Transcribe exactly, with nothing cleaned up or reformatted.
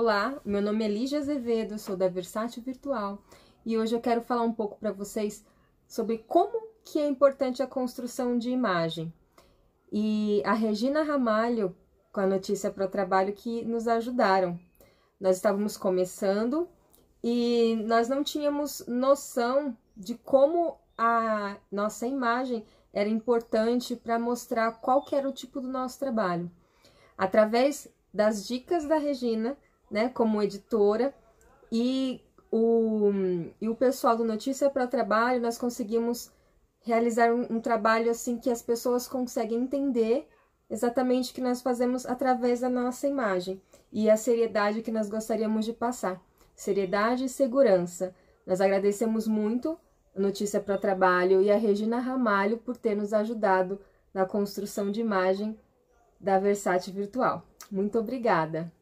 Olá, meu nome é Lígia Azevedo, sou da Versátil Virtual e hoje eu quero falar um pouco para vocês sobre como que é importante a construção de imagem. E a Regina Ramalho, com a Notícia Pró Trabalho, que nos ajudaram. Nós estávamos começando e nós não tínhamos noção de como a nossa imagem era importante para mostrar qual que era o tipo do nosso trabalho. Através das dicas da Regina, né, como editora, e o, e o pessoal do Notícia Pró Trabalho, nós conseguimos realizar um, um trabalho assim que as pessoas conseguem entender exatamente o que nós fazemos através da nossa imagem e a seriedade que nós gostaríamos de passar. Seriedade e segurança. Nós agradecemos muito a Notícia Pró Trabalho e a Regina Ramalho por ter nos ajudado na construção de imagem da Versátil Virtual. Muito obrigada!